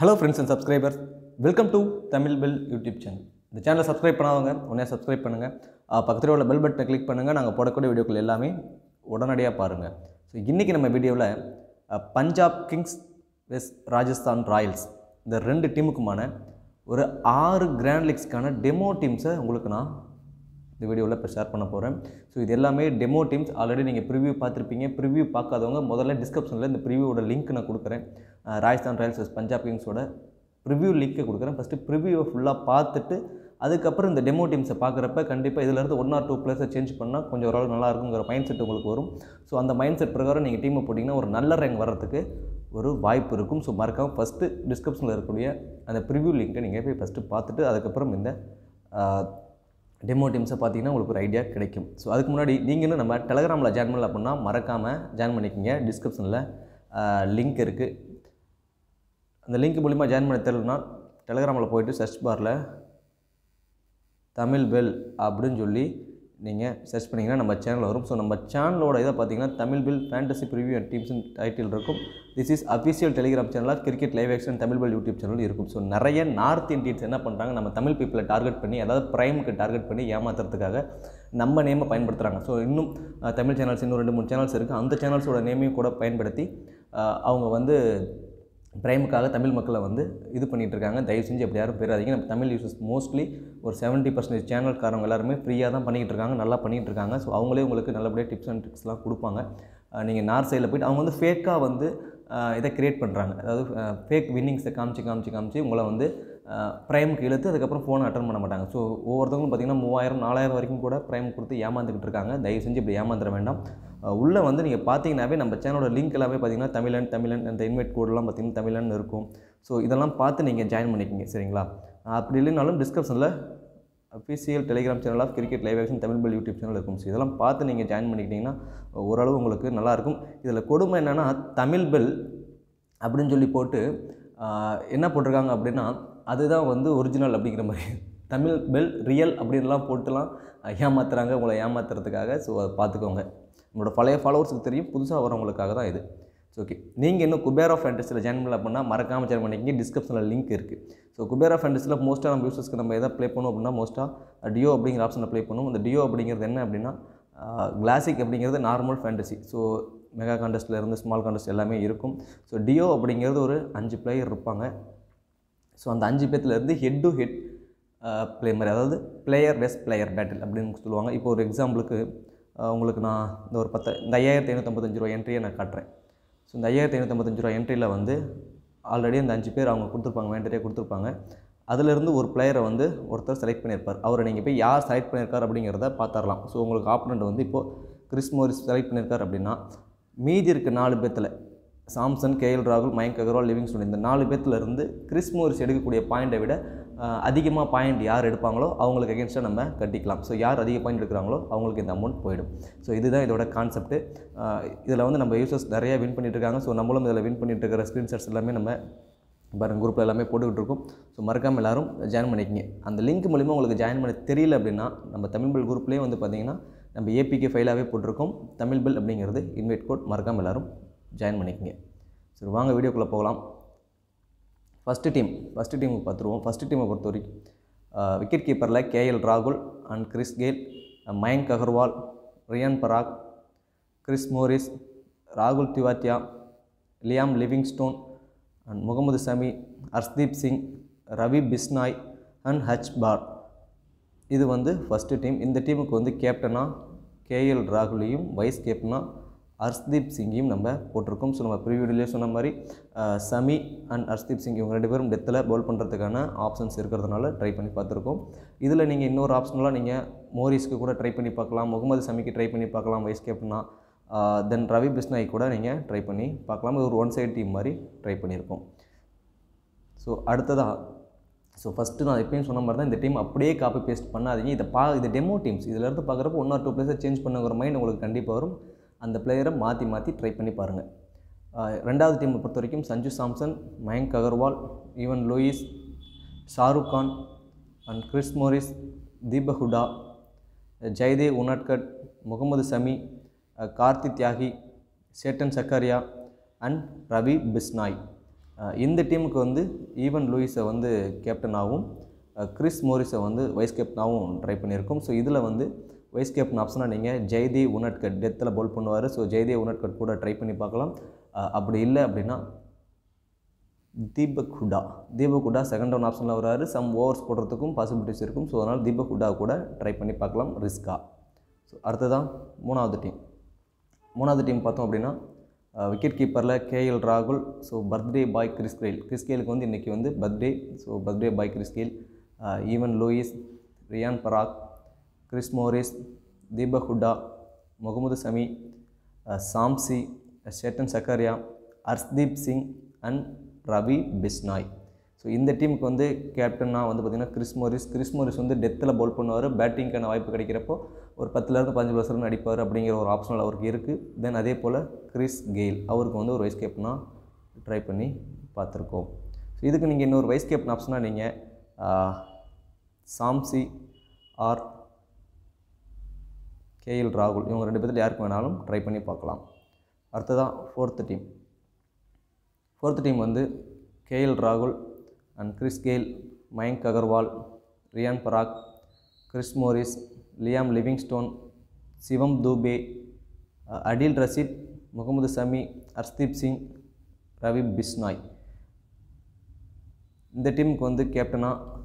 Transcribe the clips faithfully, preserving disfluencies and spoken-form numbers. Hello friends and subscribers, welcome to Tamil Bell YouTube channel. இந்த சேனலை subscribe பண்ணாதவங்க உடனே சப்ஸ்கிரைப் பண்ணுங்கள். பக்கத்தில் உள்ள பெல் பட்டனை கிளிக் பண்ணுங்கள். நாங்கள் போடக்கூடிய வீடியோக்கள் எல்லாமே உடனடியாக பாருங்கள். ஸோ இன்றைக்கி நம்ம வீடியோவில் Punjab Kings vs Rajasthan Royals இந்த ரெண்டு டீமுக்குமான ஒரு ஆறு கிராண்ட் லீக்ஸ்க்கான டெமோ டீம்ஸை உங்களுக்கு நான் இந்த வீடியோவில் இப்போ ஷேர் பண்ண போகிறேன். ஸோ இது எல்லாமே டெமோ டீம்ஸ். ஆல்ரெடி நீங்கள் ப்ரிவியூ பார்த்துருப்பீங்க. ப்ரிவியூ பார்க்காதவங்க முதல்ல டிஸ்கிரிப்ஷனில் இந்த ப்ரிவியூவோட லிங்க் நான் கொடுக்குறேன். ராஜஸ்தான் ராயல்ஸ் வெஸ் பஞ்சாப் கிங்ஸோட ப்ரிவ்யூ லிங்க்கை கொடுக்குறேன். ஃபஸ்ட்டு ப்ரிவியூவை ஃபுல்லாக பார்த்துட்டு அதுக்கப்புறம் இந்த டெமோ டீம்ஸை பார்க்குறப்ப கண்டிப்பாக இதிலேருந்து ஒன் ஆர் டூ பிளேஸை சேஞ்ச் பண்ணால் கொஞ்சம் ஓரளவு நல்லா இருக்குங்கிற மைண்ட் செட் உங்களுக்கு வரும். ஸோ அந்த மைண்ட் செட் பிரகாரம் நீங்கள் டீமை போட்டிங்கன்னா ஒரு நல்ல ரேங்க் வர்றதுக்கு ஒரு வாய்ப்பு இருக்கும். ஸோ மறக்காமல் ஃபஸ்ட்டு டிஸ்கிரிப்ஷனில் இருக்கக்கூடிய அந்த ப்ரிவியூ லிங்க்கை நீங்கள் போய் ஃபஸ்ட்டு பார்த்துட்டு அதுக்கப்புறம் இந்த டெமோ டீம்ஸை பார்த்தீங்கன்னா உங்களுக்கு ஒரு ஐடியா கிடைக்கும். ஸோ அதுக்கு முன்னாடி நீங்கள் இன்னும் நம்ம டெலகிராமில் ஜாயின் பண்ணல அப்படின்னா மறக்காமல் ஜாயின் பண்ணிக்கோங்க. டிஸ்கிரிப்ஷனில் லிங்க் இருக்குது. அந்த லிங்க் மூலிமா ஜாயின் பண்ண தெரியலனா டெலகிராமில் போய்ட்டு சர்ச் பாரில் தமிழ் பெல் அப்படின்னு சொல்லி நீங்கள் சர்ச் பண்ணிங்கன்னா நம்ம சேனல் வரும். ஸோ நம்ம சேனலோட இதை பார்த்தீங்கன்னா Tamil bell fantasy preview and டீம்ஸ்னு டைட்டில் இருக்கும். திஸ் இஸ் அஃபிஷியல் டெலிகிராம் சேனலாக cricket live action Tamil bell YouTube channel இருக்கும். ஸோ நிறைய நார்த் இண்டியன்ஸ் என்ன பண்ணுறாங்க, நம்ம தமிழ் பீப்பிளை டார்கெட் பண்ணி, அதாவது ப்ரைமுக்கு டார்கெட் பண்ணி ஏமாத்துறதுக்காக நம்ம நேமை பயன்படுத்துகிறாங்க. ஸோ இன்னும் தமிழ் சேனல்ஸ் இன்னும் ரெண்டு மூணு சேனல்ஸ் இருக்குது. அந்த சேனல்ஸோட நேமையும் கூட பயன்படுத்தி அவங்க வந்து ப்ரைமுக்காக தமிழ் மக்களை வந்து இது பண்ணிகிட்ருக்காங்க. தயவு செஞ்சு அப்படி யாரும் போயிடாதீங்க. நம்ம தமிழ் யூசர்ஸ் மோஸ்ட்லி ஒரு செவன்ட்டி பர்சன்டேஜ் சேனல்காரங்க எல்லாருமே ஃப்ரீயாக தான் பண்ணிக்கிட்டு இருக்காங்க, நல்லா பண்ணிகிட்டு இருக்காங்க. ஸோ அவங்களே உங்களுக்கு நல்லபடியாக டிப்ஸ் அண்ட் ட்ரிக்ஸ்லாம் கொடுப்பாங்க. நீங்கள் நார்த் சைடில் போய்ட்டு அவங்க வந்து ஃபேக்காக வந்து இதை க்ரியேட் பண்ணுறாங்க. அதாவது ஃபேக் வின்னிங்ஸை காமிச்சு காமிச்சு காமிச்சு உங்களை வந்து ப்ரைமுக்கு இழுத்து அதுக்கப்புறம் ஃபோனை அட்டன் பண்ண மாட்டாங்க. ஸோ ஒவ்வொருத்தவங்களும் பார்த்திங்கன்னா மூவாயிரம் நாலாயிரம் வரைக்கும் கூட ப்ரைம் கொடுத்து ஏமாந்துக்கிட்டு இருக்காங்க. தயவு செஞ்சு இப்படி ஏமாந்துட வேண்டாம். உள்ளே வந்து நீங்கள் பார்த்தீங்கன்னாவே நம்ம சேனலோட லிங்க் எல்லாமே பார்த்திங்கன்னா தமிழன் தமிழன் அந்த இன்வைட் கோடெலாம் பார்த்திங்கன்னா தமிழன் இருக்கும். ஸோ இதெல்லாம் பார்த்து நீங்கள் ஜாயின் பண்ணிக்கிங்க, சரிங்களா? அப்படி இல்லைனாலும் டிஸ்கிரிப்ஷனில் official Telegram channel of cricket live action Tamil bell YouTube channel இருக்கும். ஸோ இதெல்லாம் பார்த்து நீங்கள் ஜாயின் பண்ணிக்கிட்டிங்கன்னா ஓரளவு உங்களுக்கு நல்லாயிருக்கும். இதில் கொடுமை என்னென்னா தமிழ் பெல் அப்படின்னு சொல்லி போட்டு என்ன போட்டிருக்காங்க அப்படின்னா அதுதான் வந்து ஒரிஜினல் அப்படிங்கிற மாதிரி தமிழ் பெல் ரியல் அப்படின்லாம் போட்டுலாம் ஏமாத்துறாங்க உங்களை ஏமாத்துறதுக்காக. ஸோ அதை பார்த்துக்கோங்க. உங்களோட பழைய ஃபாலோவர்ஸுக்கு தெரியும், புதுசாக வரவங்களுக்காக தான் இது. ஸோ ஓகே, நீங்கள் இன்னும் குபேரா ஃபேண்டஸியில் ஜாயின் பண்ணல அப்படின்னா மறக்காமல் ஜாயின் பண்ணிக்கிங்க. டிஸ்கிரிப்ஷனில் லிங்க் இருக்குது. ஸோ குபேரா ஃபேண்டஸில் மோஸ்ட்டாக நம்ம யூசர்ஸ்க்கு நம்ம எதாவது ப்ளே பண்ணோம் அப்படின்னா மோஸ்ட்டாக டியோ அப்படிங்கிற ஆப்ஷனை ப்ளே பண்ணுவோம். அந்த டியோ அப்படிங்கிறது என்ன அப்படின்னா கிளாசிக் அப்படிங்கிறது நார்மல் ஃபேண்டசி. ஸோ மெகா கான்டெஸ்ட்டில் இருந்து ஸ்மால் கான்டெஸ்ட் எல்லாமே இருக்கும். ஸோ டியோ அப்படிங்கிறது ஒரு அஞ்சு பிளேயர் இருப்பாங்க. ஸோ அந்த அஞ்சு பேர்த்துலேருந்து ஹெட் டு ஹெட் ப்ளே மாதிரி, அதாவது பிளேயர் வெஸ் பிளேயர் பேட்டில் அப்படின்னு சொல்லுவாங்க. இப்போ ஒரு எக்ஸாம்பிளுக்கு உங்களுக்கு நான் இந்த ஒரு பத்து இந்த ஐயாயிரத்தி ஐநூற்றம்பத்தஞ்சு ரூபா என்ட்ரியை நான் காட்டுறேன். ஸோ இந்த ஐயாயிரத்தி ஐநூற்றம்பத்தஞ்சு ரூபா என்ட்ரியில் வந்து ஆல்ரெடி அந்த அஞ்சு பேர் அவங்க கொடுத்துருப்பாங்க, வேண்டரியாக கொடுத்துருப்பாங்க. அதிலேருந்து ஒரு பிளேயரை வந்து ஒருத்தர் செலக்ட் பண்ணியிருப்பார். அவரை நீங்கள் போய் யார் செலக்ட் பண்ணியிருக்கார் அப்படிங்கிறத பார்த்துடலாம். ஸோ உங்களுக்கு ஆப்போனண்ட் வந்து இப்போது கிறிஸ் மோரிஸ் செலக்ட் பண்ணியிருக்கார் அப்படின்னா மீதி இருக்க நாலு பேர்த்தில் சாம்சன், கே எல் ராகுல், மயங்க் அகர்வால், லிவிங்ஸ்டோன் இந்த நாலு பேர்த்துலேருந்து கிறிஸ் மோரிஸ் எடுக்கக்கூடிய பாயிண்டை விட அதிகமாக பாயிண்ட் யார் எடுப்பாங்களோ அவங்களுக்கு அகேன்ஸ்டாக நம்ம கட்டிக்கலாம். ஸோ யார் அதிக பாயிண்ட் எடுக்கிறாங்களோ அவங்களுக்கு இந்த அமௌண்ட் போயிடும். ஸோ இதுதான் இதோட கான்செப்ட்டு. இதில் வந்து நம்ம யூசர்ஸ் நிறையா வின் பண்ணிட்டுருக்காங்க. ஸோ நம்மளும் இதில் வின் பண்ணிட்டு இருக்கிற ஸ்க்ரீன்ஷாட்ஸ் எல்லாமே நம்ம பாருங்கள் குரூப்பில் எல்லாமே போட்டுக்கிட்டு இருக்கோம். ஸோ மறக்காமல் எல்லோரும் ஜாயின் பண்ணிக்கிங்க. அந்த லிங்க் மூலிமா உங்களுக்கு ஜாயின் பண்ண தெரியல அப்படின்னா நம்ம தமிழ் பெல் குரூப்லேயே வந்து பார்த்திங்கன்னா நம்ம ஏபிகே ஃபைலாகவே போட்டிருக்கோம். தமிழ் பெல் அப்படிங்கிறது இன்வைட் கோட். மறக்காமல் எல்லோரும் ஜாயின் பண்ணிக்கிங்க. சரி, வாங்க வீடியோக்குள்ளே போகலாம். ஃபஸ்ட்டு டீம் ஃபஸ்ட்டு டீமுக்கு பார்த்துருவோம். ஃபஸ்ட்டு டீமை பொறுத்த வரைக்கும் விக்கெட் கீப்பரில் கே எல் ராகுல் and Chris Gayle, Mayank Agarwal, Riyan Parag, Chris Morris, ராகுல் Tewatia, Liam Livingstone and Mohammed Shami, Arshdeep Singh, Ravi Bishnoi and H பார். இது வந்து ஃபஸ்ட்டு டீம். இந்த டீமுக்கு வந்து கேப்டனாக கே எல் ராகுலையும் வைஸ் கேப்டனாக அர்ஷ்தீப் சிங்கையும் நம்ம போட்டிருக்கோம். ஸோ நம்ம ப்ரீவியூலே சொன்ன மாதிரி ஷமி அண்ட் அர்ஷ்தீப் சிங் இவங்க ரெண்டு பேரும் டெத்தில் பவுல் பண்ணுறதுக்கான ஆப்ஷன்ஸ் இருக்கிறதுனால ட்ரை பண்ணி பார்த்துருக்கோம். இதில் நீங்கள் இன்னொரு ஆப்ஷனெலாம் நீங்கள் மோரிஸ்க்கு கூட ட்ரை பண்ணி பார்க்கலாம், முகமது ஷமிக்கு ட்ரை பண்ணி பார்க்கலாம் வைஸ் கேப்டனா, தென் ரவி பிஷ்னாய் கூட நீங்கள் ட்ரை பண்ணி பார்க்கலாம். ஒரு ஒன் சைட் டீம் மாதிரி ட்ரை பண்ணியிருக்கோம். ஸோ அடுத்ததாக ஸோ ஃபஸ்ட்டு நான் எப்பயும் சொன்ன மாதிரி தான் இந்த டீம் அப்படியே காப்பி பேஸ்ட் பண்ணாதீங்க. இதை பா இது டெமோ டீம்ஸ். இதிலேருந்து பார்க்குறப்போ ஒன் ஆர் டூ பிளேஸை சேஞ்ச் பண்ணுங்கிற மைண்ட் உங்களுக்கு கண்டிப்பாக வரும். அந்த பிளேயரை மாற்றி மாற்றி ட்ரை பண்ணி பாருங்கள். ரெண்டாவது டீமை பொறுத்த வரைக்கும் Sanju Samson, Mayank Agarwal, Evin Lewis, Shahrukh Khan and Chris Morris, Deepak Hooda, Jaydev Unadkat, Mohammed Shami, Kartik Tyagi, Chetan Sakariya and Ravi Bishnoi. இந்த டீமுக்கு வந்து ஈவன் லூயிஸை வந்து கேப்டனாகவும் கிறிஸ் மோரிஸை வந்து வைஸ் கேப்டனாகவும் ட்ரை பண்ணியிருக்கோம். ஸோ இதில் வந்து வைஸ் கேப்டன் ஆப்ஷனாக நீங்கள் ஜெய்தேவ் உனட்கட் டெத்தில் பவுல் பண்ணுவார். ஸோ ஜெய்தேவ் உனட்கட் கூட ட்ரை பண்ணி பார்க்கலாம். அப்படி இல்லை அப்படின்னா தீபக் ஹூடா தீபக் ஹூடா செகண்ட் ரவுண்ட் ஆப்ஷனில் வராரு. சம் ஓவர்ஸ் போடுறதுக்கும் பாசிபிலிட்டிஸ் இருக்கும். ஸோ அதனால் தீபக் ஹூடா கூட ட்ரை பண்ணி பார்க்கலாம் ரிஸ்க்காக. ஸோ அடுத்ததான் மூணாவது டீம் மூணாவது டீம் பார்த்தோம் அப்படின்னா விக்கெட் கீப்பரில் கேஎல் ராகுல். So birthday boy Chris Gayle Chris கெயிலுக்கு வந்து இன்றைக்கி வந்து birthday. So birthday boy Chris Gayle, Evin Lewis, Riyan Parag, Chris Morris, Deepak Hooda, Mohammed Shami, Shamsi, Chetan Sakariya, Arshdeep Singh and Ravi Bishnoi. So இந்த டீமுக்கு வந்து கேப்டனாக வந்து பார்த்திங்கன்னா கிறிஸ் மோரிஸ் கிறிஸ் மோரிஸ் வந்து டெத்தில் பவுல் பண்ணுவார். பேட்டிங்க்கான வாய்ப்பு கிடைக்கிறப்போ ஒரு பத்துலேருந்து பதினஞ்சு பர்சன்ட் அடிப்பார் அப்படிங்கிற ஒரு ஆப்ஷனல் அவருக்கு இருக்குது. தென் அதே போல் கிறிஸ் கெயில் அவருக்கு வந்து ஒரு வைஸ் கேப்டனாக ட்ரை பண்ணி பார்த்துருக்கோம். ஸோ இதுக்கு நீங்கள் இன்னொரு வைஸ் கேப்டன் ஆப்ஷனாக நீங்கள் சாம்சி ஆர் கேஎல் ராகுல் இவங்க ரெண்டு பேர்த்துல யாருக்கு வேணாலும் ட்ரை பண்ணி பார்க்கலாம். அடுத்ததான் ஃபோர்த்து டீம் ஃபோர்த்து டீம் வந்து கேஎல் ராகுல் and Chris Gayle, Mayank Agarwal, Riyan Parag, Chris Morris, Liam Livingstone, Shivam Dube, Adil Rashid, Mohammed Shami, Arshdeep Singh, Ravi Bishnoi. இந்த டீமுக்கு வந்து கேப்டனாக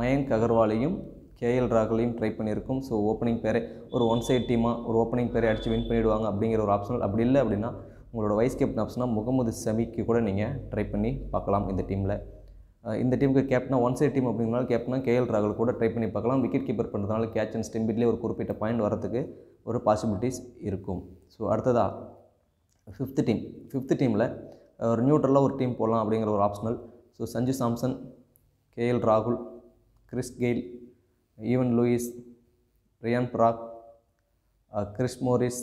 மயங்க் அகர்வாலையும் கேஎல் ராகுலையும் ட்ரை பண்ணியிருக்கோம். ஸோ ஓப்பனிங் பேரை ஒரு ஒன் சைட் டீமாக ஒரு ஓப்பனிங் பேரை அடித்து வின் பண்ணிவிடுவாங்க அப்படிங்கிற ஒரு ஆப்ஷனல். அப்படி இல்லை அப்படின்னா உங்களோட வைஸ் கேப்டன் ஆப்ஷனாக முகமது ஷமிக்கு கூட நீங்கள் ட்ரை பண்ணி பார்க்கலாம். இந்த டீமில் இந்த டீமுக்கு கேப்டனாக ஒன் சைட் டீம் அப்படிங்கிறனால கேப்டனாக கேஎல் ராகுல் கூட ட்ரை பண்ணி பார்க்கலாம். விக்கெட் கீப்பர் பண்ணுறதுனால கேட்ச் அண்ட் ஸ்டெம்பிட்லேயே ஒரு குறிப்பிட்ட பாயிண்ட் வரத்துக்கு ஒரு பாசிபிலிட்டிஸ் இருக்கும். ஸோ அடுத்ததாக ஃபிஃப்த்து டீம் ஃபிஃப்த்து டீமில் ஒரு நியூட்ரலாக ஒரு டீம் போடலாம் அப்படிங்கிற ஒரு optional. So Sanju Samson, KL ராகுல், Chris Gayle, Evin Lewis, Riyan Parag, Chris Morris,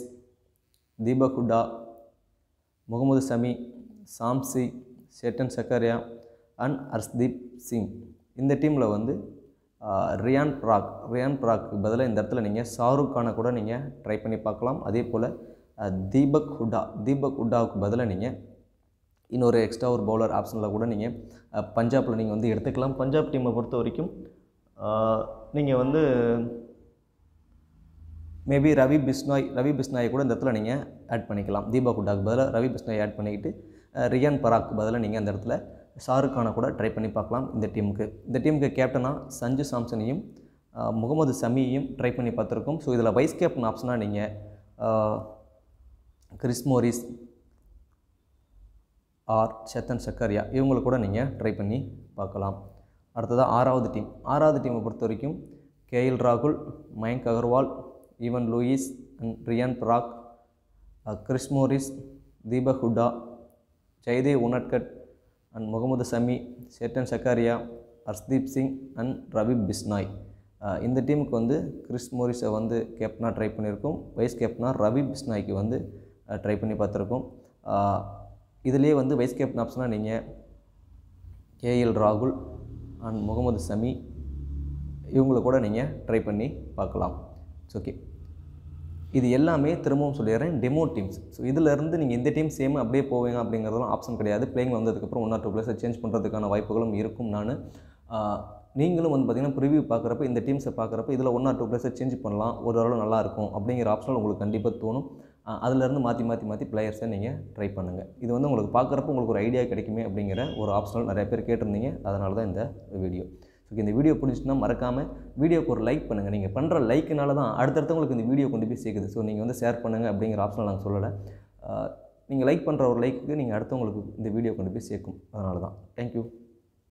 Deepak Hooda, Mohammed Shami, Shamsi, Chetan Sakariya and Arshdeep Singh. இந்த டீமில் வந்து ரியான் பராக் ரியான் பராக்கு பதிலாக இந்த இடத்துல நீங்கள் ஷாருக் கானை கூட நீங்கள் ட்ரை பண்ணி பார்க்கலாம். அதே போல் தீபக் ஹூடா தீபக் ஹூடாவுக்கு பதிலாக நீங்கள் இன்னொரு எக்ஸ்ட்ரா ஒரு பவுலர் ஆப்ஷனில் கூட நீங்கள் பஞ்சாபில் நீங்கள் வந்து எடுத்துக்கலாம். பஞ்சாப் டீமை பொறுத்த வரைக்கும் நீங்கள் வந்து மேபி ரவி பிஷ்னாய் ரவி பிஷ்னாயை கூட இந்த இடத்துல நீங்கள் ஆட் பண்ணிக்கலாம். தீபக் ஹூடாக்கு பதிலாக ரவி பிஷ்னாயை ஆட் பண்ணிக்கிட்டு ரியான் பராக் பதிலாக நீங்கள் அந்த இடத்துல ஷாருக் கானை கூட ட்ரை பண்ணி பார்க்கலாம். இந்த டீமுக்கு இந்த டீமுக்கு கேப்டனாக சஞ்சு சாம்சனையும் முகமது ஷமியையும் ட்ரை பண்ணி பார்த்துருக்கோம். ஸோ இதில் வைஸ் கேப்டன் ஆப்ஷனாக நீங்கள் Chris Morris or Chetan Sakariya இவங்களை கூட நீங்கள் ட்ரை பண்ணி பார்க்கலாம். அடுத்ததாக ஆறாவது டீம் ஆறாவது டீமை பொறுத்த வரைக்கும் கேஎல் ராகுல், Mayank Agarwal, Evin Lewis and Riyan Parag, Chris Morris, Deepak Hooda, Jaydev Unadkat and Mohammed Shami, Chetan Sakariya, Arshdeep Singh and Ravi Bishnoi. இந்த டீமுக்கு வந்து கிறிஸ் மோரிஸை வந்து கேப்டனாக ட்ரை பண்ணியிருக்கோம். வைஸ் கேப்டனாக ரவி பிஷ்னாய்க்கு வந்து ட்ரை பண்ணி பார்த்துருக்கோம். இதிலே வந்து வைஸ் கேப்டன் ஆப்ஷனாக நீங்கள் கேஎல் ராகுல் அண்ட் முகமது ஷமி இவங்களை கூட நீங்கள் ட்ரை பண்ணி பார்க்கலாம். It's okay. இது எல்லாமே திரும்பவும் சொல்லிடுறேன் டெமோ டீம்ஸ். ஸோ இதிலேருந்து நீங்கள் இந்த டீம் சேம் அப்படியே போவீங்க அப்படிங்கிறதுலாம் ஆப்ஷன் கிடையாது. பிளேயிங் வந்ததுக்கப்புறம் ஒன் ஆர் டூ பிளேஸை சேஞ்ச் பண்ணுறதுக்கான வாய்ப்புகளும் இருக்கும். நான் நீங்களும் வந்து பார்த்திங்கன்னா ப்ரிவியூ பார்க்குறப்ப இந்த டீம்ஸை பார்க்குறப்ப இதில் ஒன் ஆர் டூ பிளேஸை சேஞ்ச் பண்ணலாம், ஒரு அளவு நல்லாயிருக்கும் அப்படிங்கிற ஆப்ஷன் உங்களுக்கு கண்டிப்பாக தோணும். அதிலேருந்து மாற்றி மாற்றி மாற்றி பிளேயர்ஸை நீங்கள் ட்ரை பண்ணுங்கள். இது வந்து உங்களுக்கு பார்க்குறப்ப உங்களுக்கு ஒரு ஐடியா கிடைக்குமே அப்படிங்கிற ஒரு ஆப்ஷனல் நிறைய பேர் கேட்டிருந்தீங்க. அதனால தான் இந்த வீடியோ. ஸோ இந்த வீடியோ பிடிச்சிட்டுனா மறக்காமல் வீடியோக்கு ஒரு லைக் பண்ணுங்கள். நீங்கள் பண்ணுற லைக்குனால தான் அடுத்தடுத்தவங்களுக்கு இந்த வீடியோ கொண்டு போய் சேர்க்குது. ஸோ நீங்கள் வந்து ஷேர் பண்ணுங்கள் அப்படிங்கிற ஆப்ஷன் நான் சொல்லலை. நீங்கள் லைக் பண்ணுற ஒரு லைக்குக்கு நீங்கள் அடுத்தவங்களுக்கு இந்த வீடியோ கொண்டு போய் சேர்க்கும். அதனால தான். தேங்க்யூ.